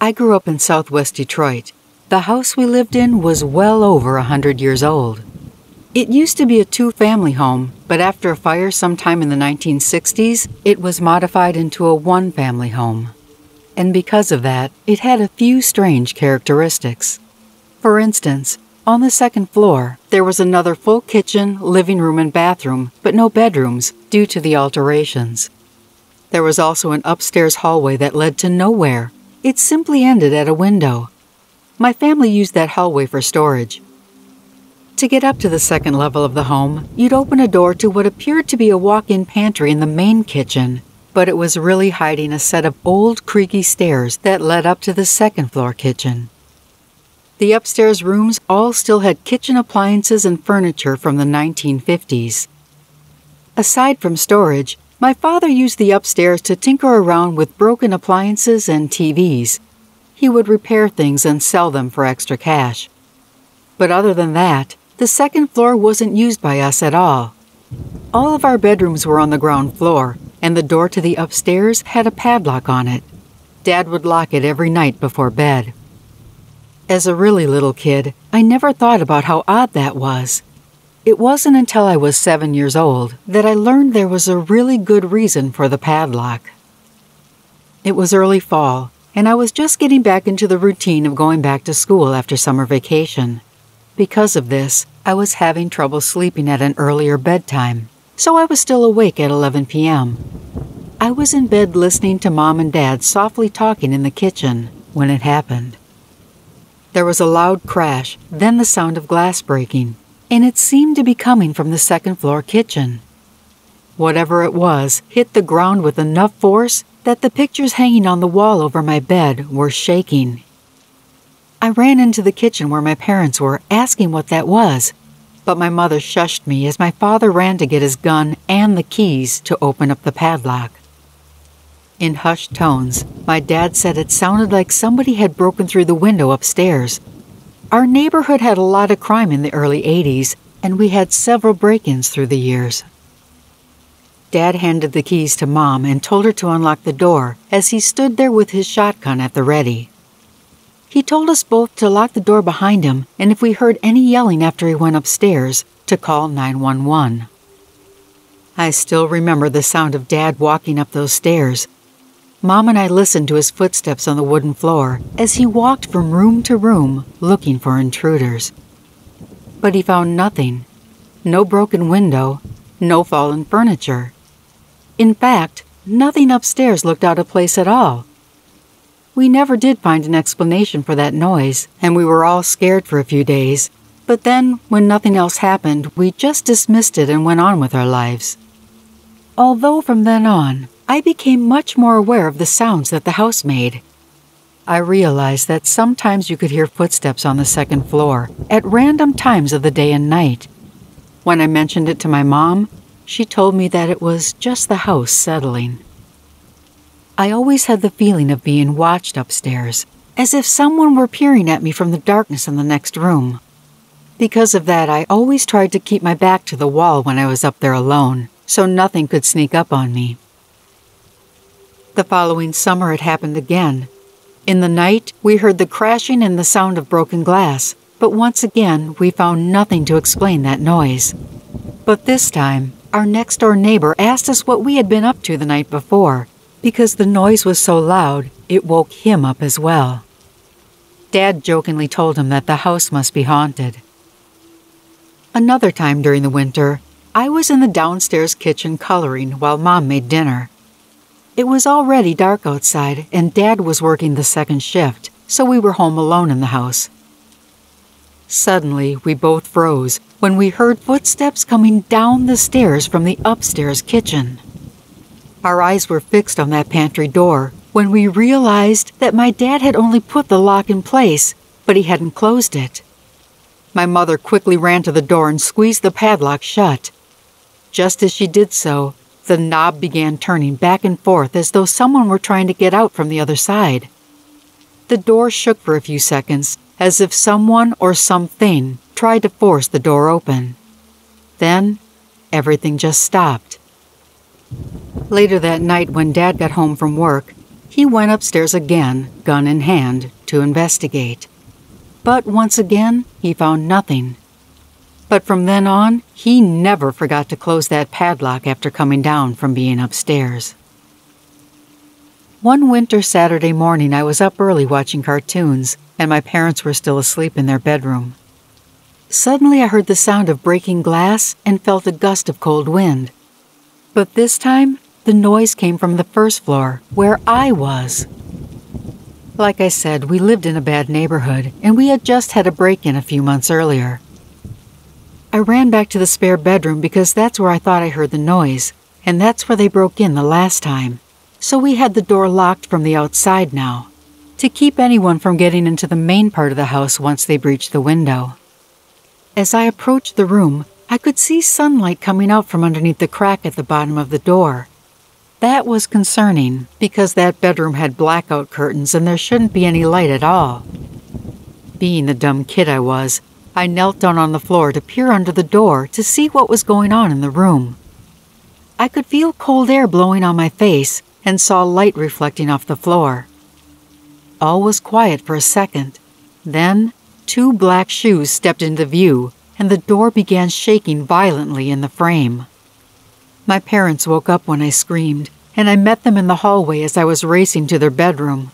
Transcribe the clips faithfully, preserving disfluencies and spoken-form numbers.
I grew up in Southwest Detroit. The house we lived in was well over a hundred years old. It used to be a two-family home, but after a fire sometime in the nineteen sixties, it was modified into a one-family home. And because of that, it had a few strange characteristics. For instance, on the second floor, there was another full kitchen, living room, and bathroom, but no bedrooms due to the alterations. There was also an upstairs hallway that led to nowhere. It simply ended at a window. My family used that hallway for storage. To get up to the second level of the home, you'd open a door to what appeared to be a walk-in pantry in the main kitchen, but it was really hiding a set of old creaky stairs that led up to the second floor kitchen. The upstairs rooms all still had kitchen appliances and furniture from the nineteen fifties. Aside from storage, my father used the upstairs to tinker around with broken appliances and T Vs. He would repair things and sell them for extra cash. But other than that, the second floor wasn't used by us at all. All of our bedrooms were on the ground floor, and the door to the upstairs had a padlock on it. Dad would lock it every night before bed. As a really little kid, I never thought about how odd that was. It wasn't until I was seven years old that I learned there was a really good reason for the padlock. It was early fall, and I was just getting back into the routine of going back to school after summer vacation. Because of this, I was having trouble sleeping at an earlier bedtime, so I was still awake at eleven p m I was in bed listening to Mom and Dad softly talking in the kitchen when it happened. There was a loud crash, then the sound of glass breaking, and it seemed to be coming from the second floor kitchen. Whatever it was hit the ground with enough force that the pictures hanging on the wall over my bed were shaking. I ran into the kitchen where my parents were, asking what that was, but my mother shushed me as my father ran to get his gun and the keys to open up the padlock. In hushed tones, my dad said it sounded like somebody had broken through the window upstairs. Our neighborhood had a lot of crime in the early eighties, and we had several break-ins through the years. Dad handed the keys to Mom and told her to unlock the door as he stood there with his shotgun at the ready. He told us both to lock the door behind him, and if we heard any yelling after he went upstairs, to call nine one one. I still remember the sound of Dad walking up those stairs. Mom and I listened to his footsteps on the wooden floor as he walked from room to room looking for intruders. But he found nothing. No broken window, no fallen furniture. In fact, nothing upstairs looked out of place at all. We never did find an explanation for that noise, and we were all scared for a few days. But then, when nothing else happened, we just dismissed it and went on with our lives. Although from then on, I became much more aware of the sounds that the house made. I realized that sometimes you could hear footsteps on the second floor at random times of the day and night. When I mentioned it to my mom, she told me that it was just the house settling. I always had the feeling of being watched upstairs, as if someone were peering at me from the darkness in the next room. Because of that, I always tried to keep my back to the wall when I was up there alone, so nothing could sneak up on me. The following summer it happened again. In the night, we heard the crashing and the sound of broken glass, but once again, we found nothing to explain that noise. But this time, our next-door neighbor asked us what we had been up to the night before, because the noise was so loud, it woke him up as well. Dad jokingly told him that the house must be haunted. Another time during the winter, I was in the downstairs kitchen coloring while Mom made dinner. It was already dark outside, and Dad was working the second shift, so we were home alone in the house. Suddenly, we both froze when we heard footsteps coming down the stairs from the upstairs kitchen. Our eyes were fixed on that pantry door when we realized that my dad had only put the lock in place, but he hadn't closed it. My mother quickly ran to the door and squeezed the padlock shut. Just as she did so, the knob began turning back and forth as though someone were trying to get out from the other side. The door shook for a few seconds, as if someone or something tried to force the door open. Then, everything just stopped. Later that night, when Dad got home from work, He went upstairs again, gun in hand, to investigate. But once again, he found nothing. But from then on, he never forgot to close that padlock after coming down from being upstairs. One winter Saturday morning, I was up early watching cartoons, and my parents were still asleep in their bedroom. Suddenly I heard the sound of breaking glass and felt a gust of cold wind. But this time, the noise came from the first floor, where I was. Like I said, we lived in a bad neighborhood, and we had just had a break-in a few months earlier. I ran back to the spare bedroom because that's where I thought I heard the noise, and that's where they broke in the last time. So we had the door locked from the outside now, to keep anyone from getting into the main part of the house once they breached the window. As I approached the room, I could see sunlight coming out from underneath the crack at the bottom of the door. That was concerning, because that bedroom had blackout curtains and there shouldn't be any light at all. Being the dumb kid I was, I knelt down on the floor to peer under the door to see what was going on in the room. I could feel cold air blowing on my face and saw light reflecting off the floor. All was quiet for a second. Then, two black shoes stepped into view, and the door began shaking violently in the frame. My parents woke up when I screamed, and I met them in the hallway as I was racing to their bedroom.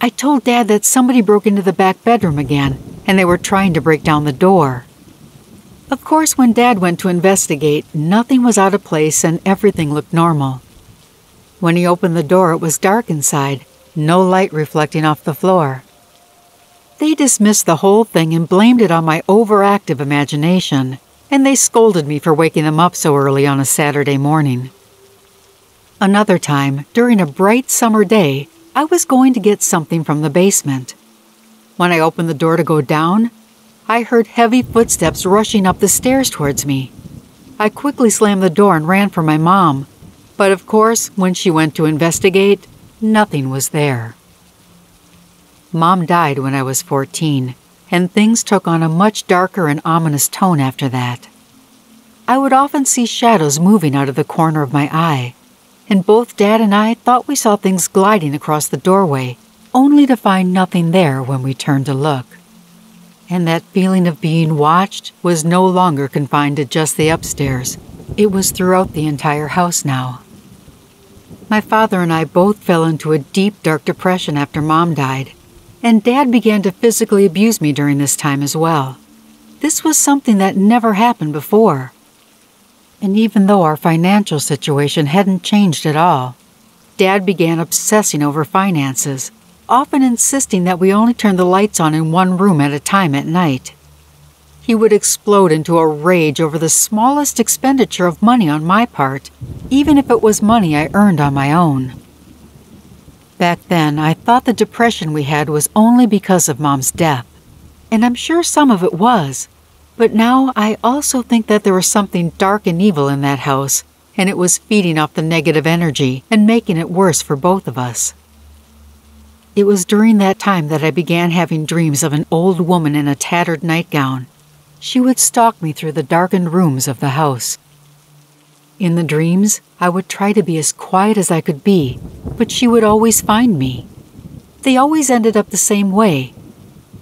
I told Dad that somebody broke into the back bedroom again, and they were trying to break down the door. Of course, when Dad went to investigate, nothing was out of place and everything looked normal. When he opened the door, it was dark inside, no light reflecting off the floor. They dismissed the whole thing and blamed it on my overactive imagination. And they scolded me for waking them up so early on a Saturday morning. Another time, during a bright summer day, I was going to get something from the basement. When I opened the door to go down, I heard heavy footsteps rushing up the stairs towards me. I quickly slammed the door and ran for my mom, but of course, when she went to investigate, nothing was there. Mom died when I was fourteen. And things took on a much darker and ominous tone after that. I would often see shadows moving out of the corner of my eye, and both Dad and I thought we saw things gliding across the doorway, only to find nothing there when we turned to look. And that feeling of being watched was no longer confined to just the upstairs. It was throughout the entire house now. My father and I both fell into a deep, dark depression after Mom died. And Dad began to physically abuse me during this time as well. This was something that never happened before. And even though our financial situation hadn't changed at all, Dad began obsessing over finances, often insisting that we only turn the lights on in one room at a time at night. He would explode into a rage over the smallest expenditure of money on my part, even if it was money I earned on my own. Back then, I thought the depression we had was only because of Mom's death, and I'm sure some of it was, but now I also think that there was something dark and evil in that house, and it was feeding off the negative energy and making it worse for both of us. It was during that time that I began having dreams of an old woman in a tattered nightgown. She would stalk me through the darkened rooms of the house. In the dreams, I would try to be as quiet as I could be, but she would always find me. They always ended up the same way.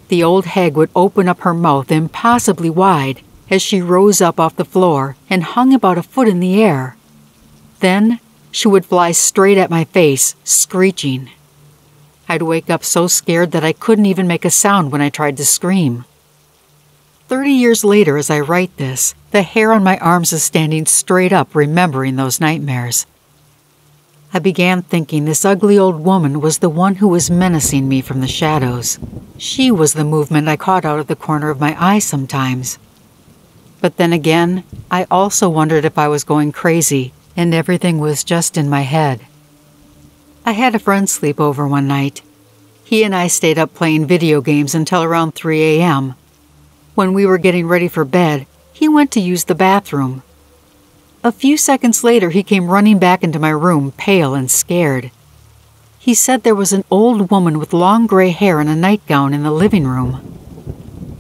The old hag would open up her mouth impossibly wide as she rose up off the floor and hung about a foot in the air. Then, she would fly straight at my face, screeching. I'd wake up so scared that I couldn't even make a sound when I tried to scream. Thirty years later, as I write this, the hair on my arms is standing straight up, remembering those nightmares. I began thinking this ugly old woman was the one who was menacing me from the shadows. She was the movement I caught out of the corner of my eye sometimes. But then again, I also wondered if I was going crazy, and everything was just in my head. I had a friend sleep over one night. He and I stayed up playing video games until around three a m When we were getting ready for bed, he went to use the bathroom. A few seconds later, he came running back into my room, pale and scared. He said there was an old woman with long gray hair and a nightgown in the living room.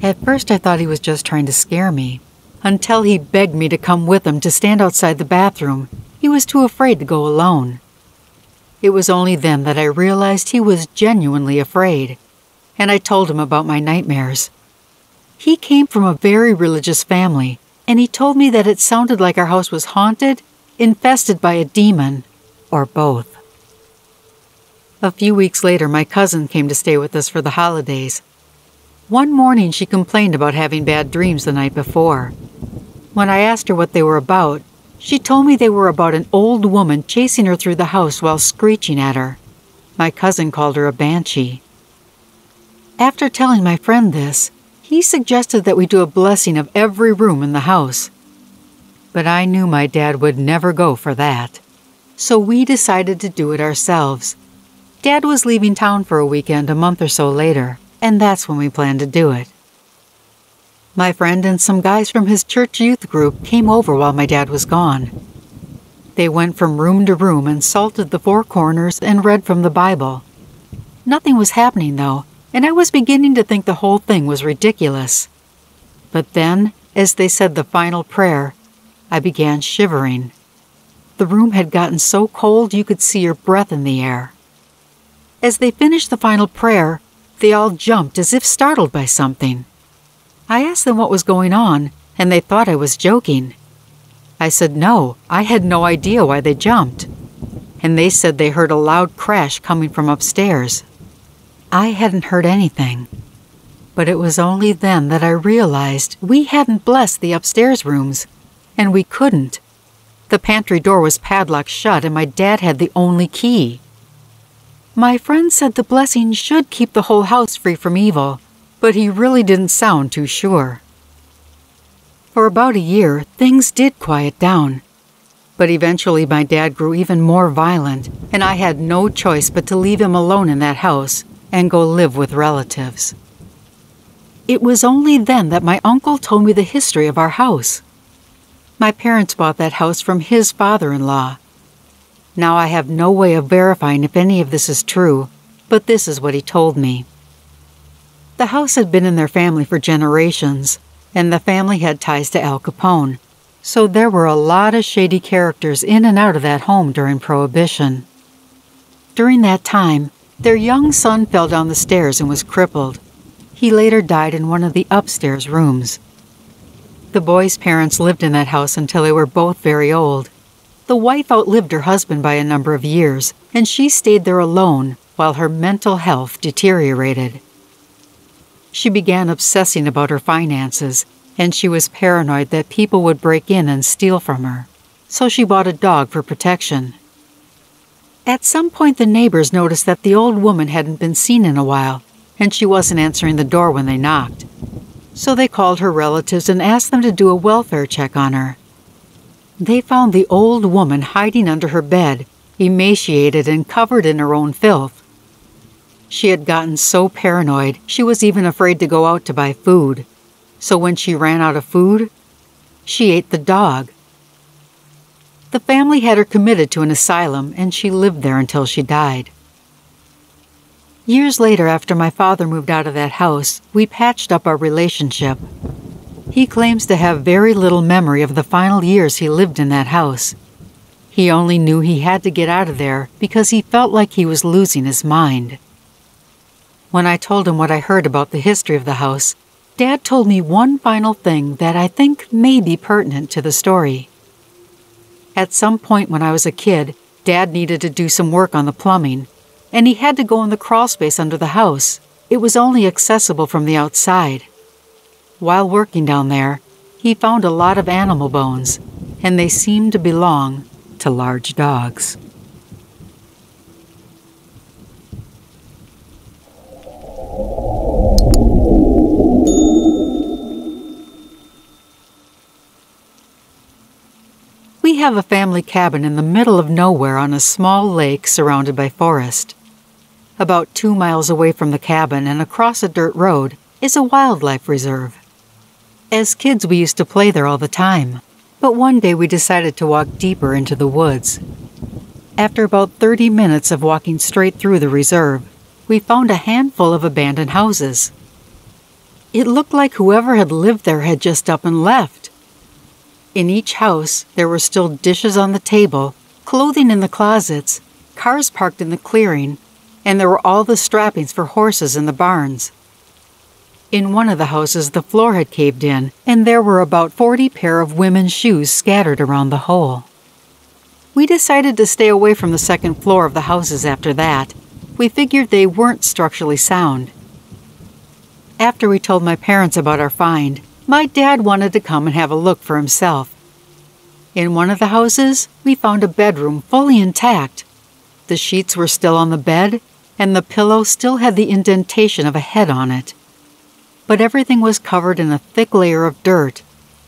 At first, I thought he was just trying to scare me, until he begged me to come with him to stand outside the bathroom. He was too afraid to go alone. It was only then that I realized he was genuinely afraid, and I told him about my nightmares. He came from a very religious family, and he told me that it sounded like our house was haunted, infested by a demon, or both. A few weeks later, my cousin came to stay with us for the holidays. One morning, she complained about having bad dreams the night before. When I asked her what they were about, she told me they were about an old woman chasing her through the house while screeching at her. My cousin called her a banshee. After telling my friend this, he suggested that we do a blessing of every room in the house. But I knew my dad would never go for that, so we decided to do it ourselves. Dad was leaving town for a weekend a month or so later, and that's when we planned to do it. My friend and some guys from his church youth group came over while my dad was gone. They went from room to room and salted the four corners and read from the Bible. Nothing was happening, though, and I was beginning to think the whole thing was ridiculous. But then, as they said the final prayer, I began shivering. The room had gotten so cold you could see your breath in the air. As they finished the final prayer, they all jumped as if startled by something. I asked them what was going on, and they thought I was joking. I said no, I had no idea why they jumped. And they said they heard a loud crash coming from upstairs. I hadn't heard anything. But it was only then that I realized we hadn't blessed the upstairs rooms, and we couldn't. The pantry door was padlocked shut, and my dad had the only key. My friend said the blessing should keep the whole house free from evil, but he really didn't sound too sure. For about a year, things did quiet down. But eventually my dad grew even more violent, and I had no choice but to leave him alone in that house and go live with relatives. It was only then that my uncle told me the history of our house. My parents bought that house from his father-in-law. Now I have no way of verifying if any of this is true, but this is what he told me. The house had been in their family for generations, and the family had ties to Al Capone, so there were a lot of shady characters in and out of that home during Prohibition. During that time, their young son fell down the stairs and was crippled. He later died in one of the upstairs rooms. The boy's parents lived in that house until they were both very old. The wife outlived her husband by a number of years, and she stayed there alone while her mental health deteriorated. She began obsessing about her finances, and she was paranoid that people would break in and steal from her, so she bought a dog for protection. At some point, the neighbors noticed that the old woman hadn't been seen in a while, and she wasn't answering the door when they knocked. So they called her relatives and asked them to do a welfare check on her. They found the old woman hiding under her bed, emaciated and covered in her own filth. She had gotten so paranoid, she was even afraid to go out to buy food. So when she ran out of food, she ate the dog. The family had her committed to an asylum, and she lived there until she died. Years later, after my father moved out of that house, we patched up our relationship. He claims to have very little memory of the final years he lived in that house. He only knew he had to get out of there because he felt like he was losing his mind. When I told him what I heard about the history of the house, Dad told me one final thing that I think may be pertinent to the story. At some point when I was a kid, Dad needed to do some work on the plumbing, and he had to go in the crawl space under the house. It was only accessible from the outside. While working down there, he found a lot of animal bones, and they seemed to belong to large dogs. We have a family cabin in the middle of nowhere on a small lake surrounded by forest. About two miles away from the cabin and across a dirt road is a wildlife reserve. As kids, we used to play there all the time, but one day we decided to walk deeper into the woods. After about thirty minutes of walking straight through the reserve, we found a handful of abandoned houses. It looked like whoever had lived there had just up and left. In each house, there were still dishes on the table, clothing in the closets, cars parked in the clearing, and there were all the strappings for horses in the barns. In one of the houses, the floor had caved in, and there were about forty pair of women's shoes scattered around the hole. We decided to stay away from the second floor of the houses after that. We figured they weren't structurally sound. After we told my parents about our find, my dad wanted to come and have a look for himself. In one of the houses, we found a bedroom fully intact. The sheets were still on the bed, and the pillow still had the indentation of a head on it. But everything was covered in a thick layer of dirt,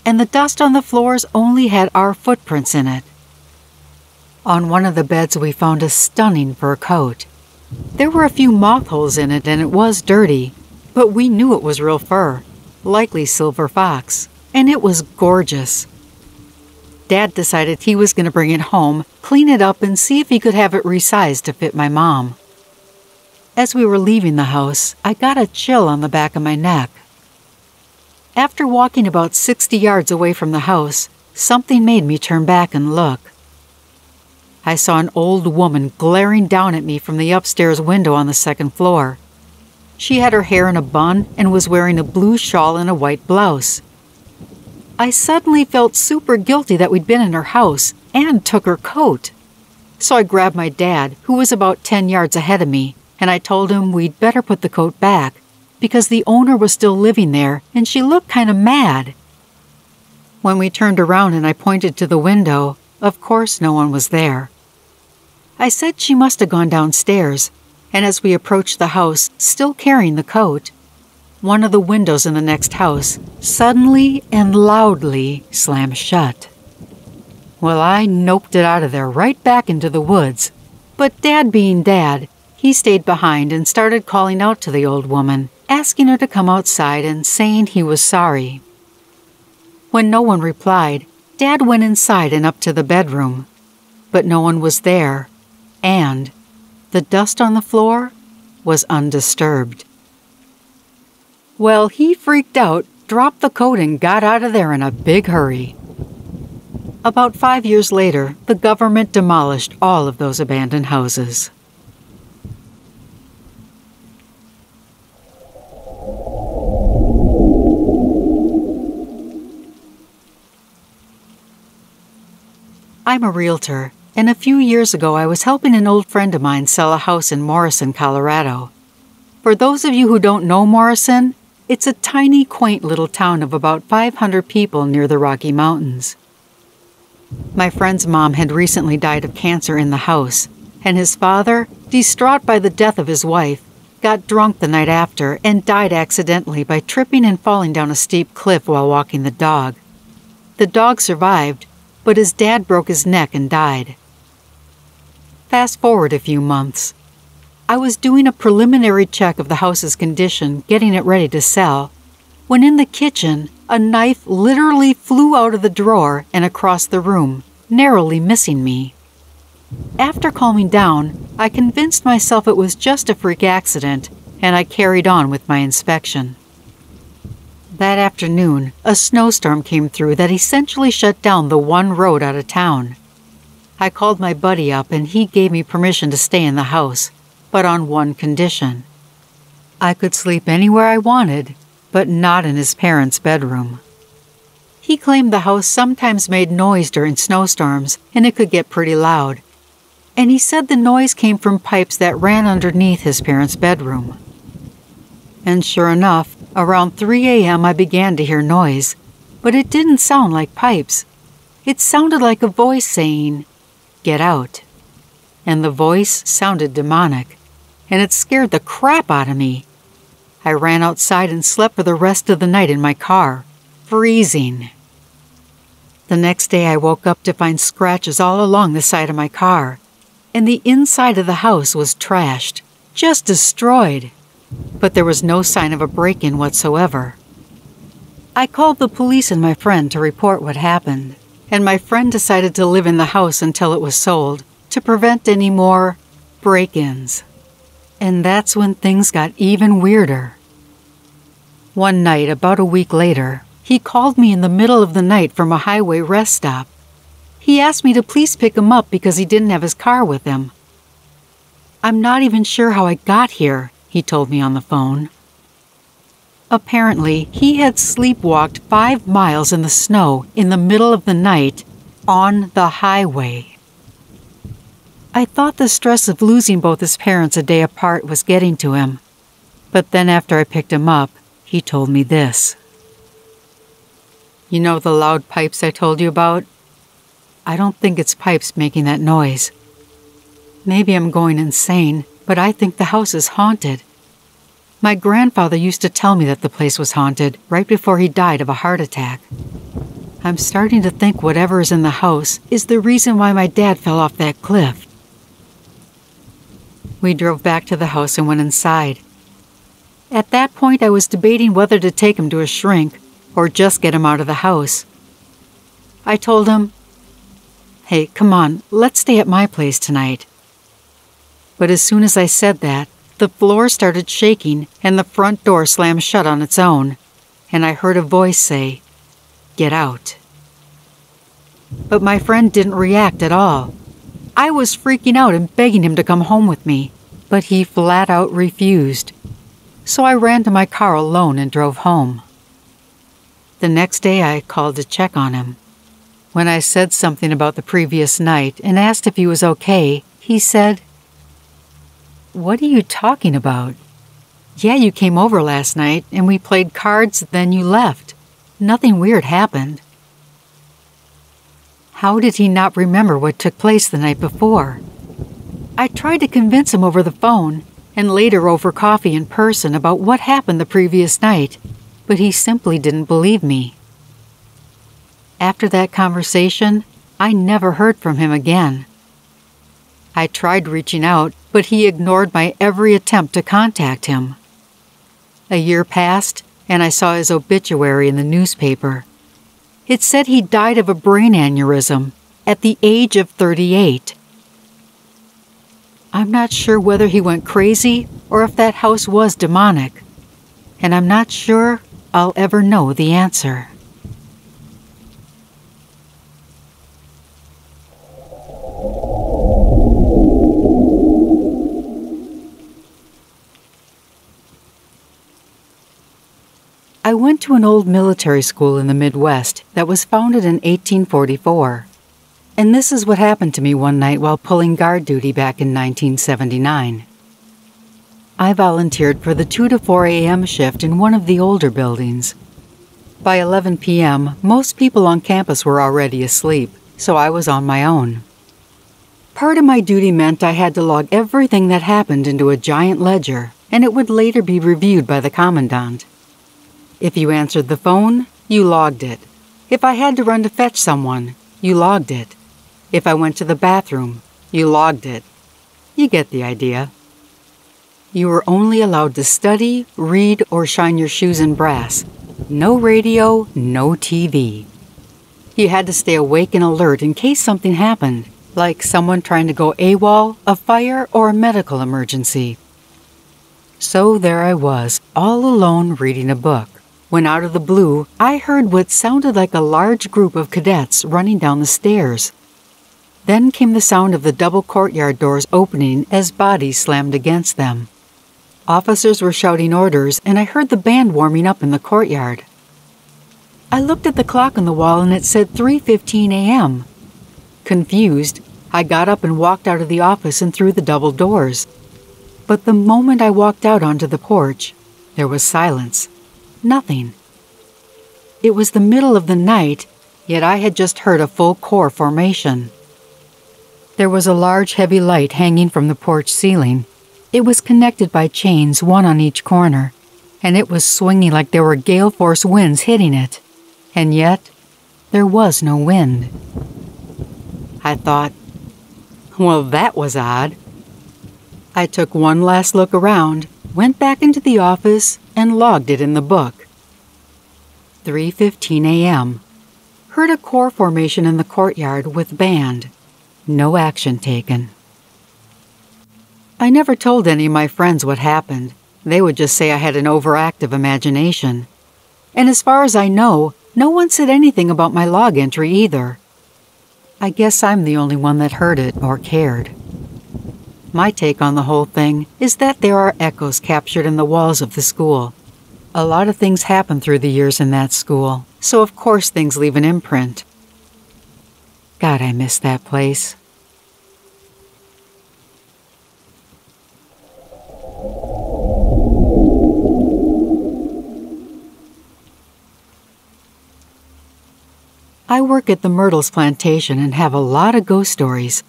and the dust on the floors only had our footprints in it. On one of the beds, we found a stunning fur coat. There were a few moth holes in it, and it was dirty, but we knew it was real fur, likely silver fox, and it was gorgeous. Dad decided he was going to bring it home, clean it up, and see if he could have it resized to fit my mom. As we were leaving the house, I got a chill on the back of my neck. After walking about sixty yards away from the house, something made me turn back and look. I saw an old woman glaring down at me from the upstairs window on the second floor. She had her hair in a bun and was wearing a blue shawl and a white blouse. I suddenly felt super guilty that we'd been in her house and took her coat. So I grabbed my dad, who was about ten yards ahead of me, and I told him we'd better put the coat back because the owner was still living there and she looked kind of mad. When we turned around and I pointed to the window, of course no one was there. I said she must have gone downstairs, and as we approached the house, still carrying the coat, one of the windows in the next house suddenly and loudly slammed shut. Well, I noped it out of there right back into the woods, but Dad being Dad, he stayed behind and started calling out to the old woman, asking her to come outside and saying he was sorry. When no one replied, Dad went inside and up to the bedroom, but no one was there, and the dust on the floor was undisturbed. Well, he freaked out, dropped the coat, and got out of there in a big hurry. About five years later, the government demolished all of those abandoned houses. I'm a realtor, and a few years ago I was helping an old friend of mine sell a house in Morrison, Colorado. For those of you who don't know Morrison, it's a tiny, quaint little town of about five hundred people near the Rocky Mountains. My friend's mom had recently died of cancer in the house, and his father, distraught by the death of his wife, got drunk the night after and died accidentally by tripping and falling down a steep cliff while walking the dog. The dog survived, but his dad broke his neck and died. Fast forward a few months. I was doing a preliminary check of the house's condition, getting it ready to sell, when in the kitchen, a knife literally flew out of the drawer and across the room, narrowly missing me. After calming down, I convinced myself it was just a freak accident, and I carried on with my inspection. That afternoon, a snowstorm came through that essentially shut down the one road out of town. I called my buddy up and he gave me permission to stay in the house, but on one condition. I could sleep anywhere I wanted, but not in his parents' bedroom. He claimed the house sometimes made noise during snowstorms, and it could get pretty loud. And he said the noise came from pipes that ran underneath his parents' bedroom. And sure enough, around three a m I began to hear noise, but it didn't sound like pipes. It sounded like a voice saying, "Get out." And the voice sounded demonic, and it scared the crap out of me. I ran outside and slept for the rest of the night in my car, freezing. The next day I woke up to find scratches all along the side of my car, and the inside of the house was trashed, just destroyed. But there was no sign of a break-in whatsoever. I called the police and my friend to report what happened, and my friend decided to live in the house until it was sold, to prevent any more break-ins. And that's when things got even weirder. One night, about a week later, he called me in the middle of the night from a highway rest stop. He asked me to please pick him up because he didn't have his car with him. I'm not even sure how I got here, he told me on the phone. Apparently, he had sleepwalked five miles in the snow in the middle of the night on the highway. I thought the stress of losing both his parents a day apart was getting to him, but then after I picked him up, he told me this. You know the loud pipes I told you about? I don't think it's pipes making that noise. Maybe I'm going insane, but I think the house is haunted. My grandfather used to tell me that the place was haunted right before he died of a heart attack. I'm starting to think whatever is in the house is the reason why my dad fell off that cliff. We drove back to the house and went inside. At that point, I was debating whether to take him to a shrink or just get him out of the house. I told him, hey, come on, let's stay at my place tonight. But as soon as I said that, the floor started shaking and the front door slammed shut on its own, and I heard a voice say, get out. But my friend didn't react at all. I was freaking out and begging him to come home with me, but he flat out refused. So I ran to my car alone and drove home. The next day I called to check on him. When I said something about the previous night and asked if he was okay, he said, what are you talking about? Yeah, you came over last night and we played cards, then you left. Nothing weird happened. How did he not remember what took place the night before? I tried to convince him over the phone and later over coffee in person about what happened the previous night, but he simply didn't believe me. After that conversation, I never heard from him again. I tried reaching out, but he ignored my every attempt to contact him. A year passed, and I saw his obituary in the newspaper. It said he died of a brain aneurysm at the age of thirty-eight. I'm not sure whether he went crazy or if that house was demonic, and I'm not sure I'll ever know the answer. I went to an old military school in the Midwest that was founded in eighteen forty-four, and this is what happened to me one night while pulling guard duty back in nineteen seventy-nine. I volunteered for the two to four a m shift in one of the older buildings. By eleven p m, most people on campus were already asleep, so I was on my own. Part of my duty meant I had to log everything that happened into a giant ledger, and it would later be reviewed by the commandant. If you answered the phone, you logged it. If I had to run to fetch someone, you logged it. If I went to the bathroom, you logged it. You get the idea. You were only allowed to study, read, or shine your shoes in brass. No radio, no T V. You had to stay awake and alert in case something happened, like someone trying to go AWOL, a fire, or a medical emergency. So there I was, all alone reading a book. When out of the blue, I heard what sounded like a large group of cadets running down the stairs. Then came the sound of the double courtyard doors opening as bodies slammed against them. Officers were shouting orders, and I heard the band warming up in the courtyard. I looked at the clock on the wall, and it said three fifteen a m Confused, I got up and walked out of the office and through the double doors. But the moment I walked out onto the porch, there was silence. Nothing. It was the middle of the night, yet I had just heard a full corps formation. There was a large heavy light hanging from the porch ceiling. It was connected by chains, one on each corner, and it was swinging like there were gale force winds hitting it. And yet, there was no wind. I thought, well, that was odd. I took one last look around, went back into the office, and logged it in the book. three fifteen a m Heard a corps formation in the courtyard with band. No action taken. I never told any of my friends what happened. They would just say I had an overactive imagination. And as far as I know, no one said anything about my log entry either. I guess I'm the only one that heard it or cared. My take on the whole thing is that there are echoes captured in the walls of the school. A lot of things happen through the years in that school, so of course things leave an imprint. God, I miss that place. I work at the Myrtles Plantation and have a lot of ghost stories.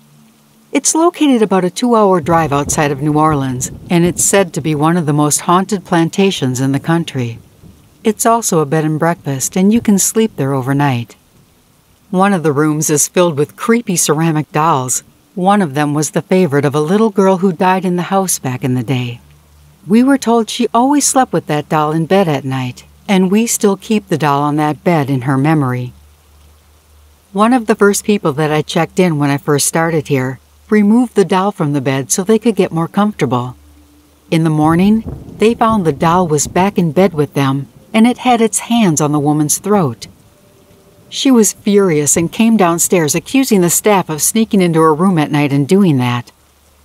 It's located about a two-hour drive outside of New Orleans, and it's said to be one of the most haunted plantations in the country. It's also a bed and breakfast, and you can sleep there overnight. One of the rooms is filled with creepy ceramic dolls. One of them was the favorite of a little girl who died in the house back in the day. We were told she always slept with that doll in bed at night, and we still keep the doll on that bed in her memory. One of the first people that I checked in when I first started here removed the doll from the bed so they could get more comfortable. In the morning, they found the doll was back in bed with them, and it had its hands on the woman's throat. She was furious and came downstairs accusing the staff of sneaking into her room at night and doing that.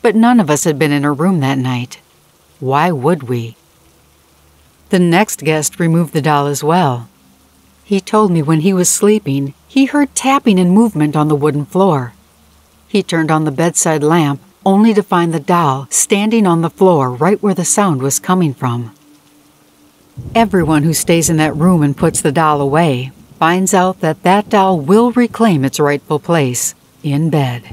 But none of us had been in her room that night. Why would we? The next guest removed the doll as well. He told me when he was sleeping, he heard tapping and movement on the wooden floor. He turned on the bedside lamp, only to find the doll standing on the floor right where the sound was coming from. Everyone who stays in that room and puts the doll away finds out that that doll will reclaim its rightful place in bed.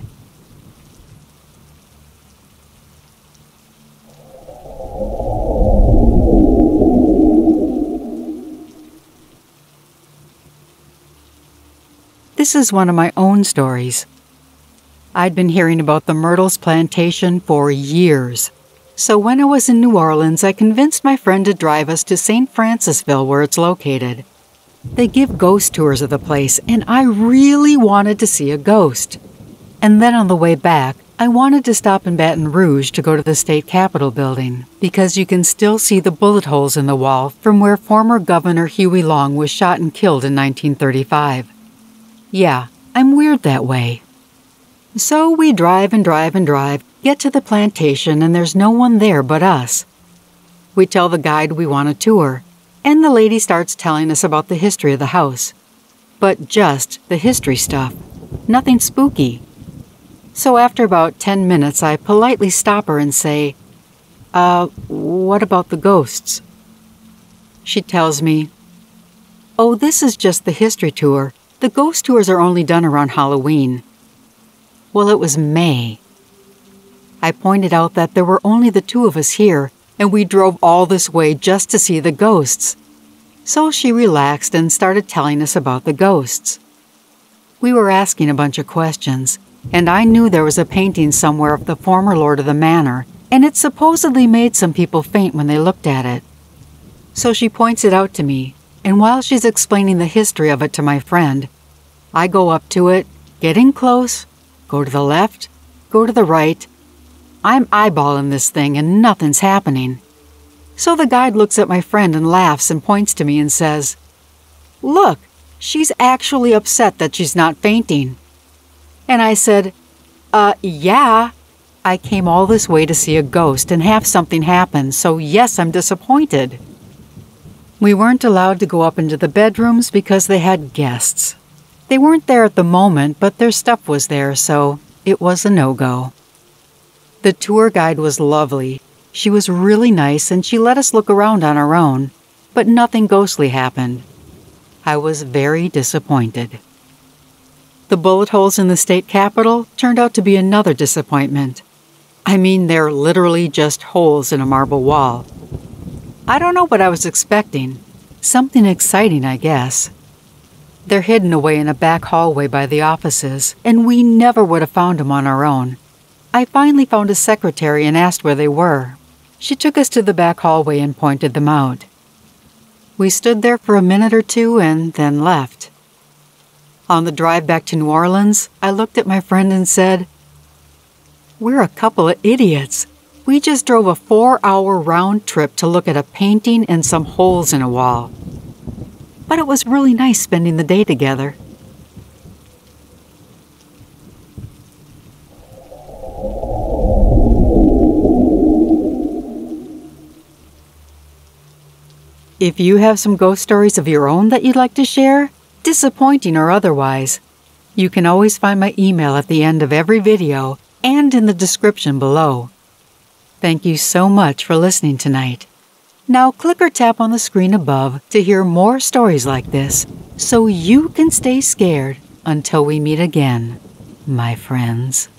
This is one of my own stories. I'd been hearing about the Myrtles Plantation for years. So when I was in New Orleans, I convinced my friend to drive us to Saint Francisville, where it's located. They give ghost tours of the place, and I really wanted to see a ghost. And then on the way back, I wanted to stop in Baton Rouge to go to the state capitol building, because you can still see the bullet holes in the wall from where former Governor Huey Long was shot and killed in nineteen thirty-five. Yeah, I'm weird that way. So we drive and drive and drive, get to the plantation, and there's no one there but us. We tell the guide we want a tour, and the lady starts telling us about the history of the house. But just the history stuff, nothing spooky. So after about ten minutes, I politely stop her and say, Uh, what about the ghosts? She tells me, Oh, this is just the history tour. The ghost tours are only done around Halloween. Well, it was May. I pointed out that there were only the two of us here, and we drove all this way just to see the ghosts. So she relaxed and started telling us about the ghosts. We were asking a bunch of questions, and I knew there was a painting somewhere of the former lord of the manor, and it supposedly made some people faint when they looked at it. So she points it out to me. And while she's explaining the history of it to my friend, I go up to it, get in close, go to the left, go to the right. I'm eyeballing this thing and nothing's happening. So the guide looks at my friend and laughs and points to me and says, Look, she's actually upset that she's not fainting. And I said, Uh, yeah, I came all this way to see a ghost and have something happen, so yes, I'm disappointed. We weren't allowed to go up into the bedrooms because they had guests. They weren't there at the moment, but their stuff was there, so it was a no-go. The tour guide was lovely. She was really nice, and she let us look around on our own, but nothing ghostly happened. I was very disappointed. The bullet holes in the state capitol turned out to be another disappointment. I mean, they're literally just holes in a marble wall. I don't know what I was expecting. Something exciting, I guess. They're hidden away in a back hallway by the offices, and we never would have found them on our own. I finally found a secretary and asked where they were. She took us to the back hallway and pointed them out. We stood there for a minute or two and then left. On the drive back to New Orleans, I looked at my friend and said, We're a couple of idiots. We just drove a four-hour round trip to look at a painting and some holes in a wall. But it was really nice spending the day together. If you have some ghost stories of your own that you'd like to share, disappointing or otherwise, you can always find my email at the end of every video and in the description below. Thank you so much for listening tonight. Now click or tap on the screen above to hear more stories like this, so you can stay scared until we meet again, my friends.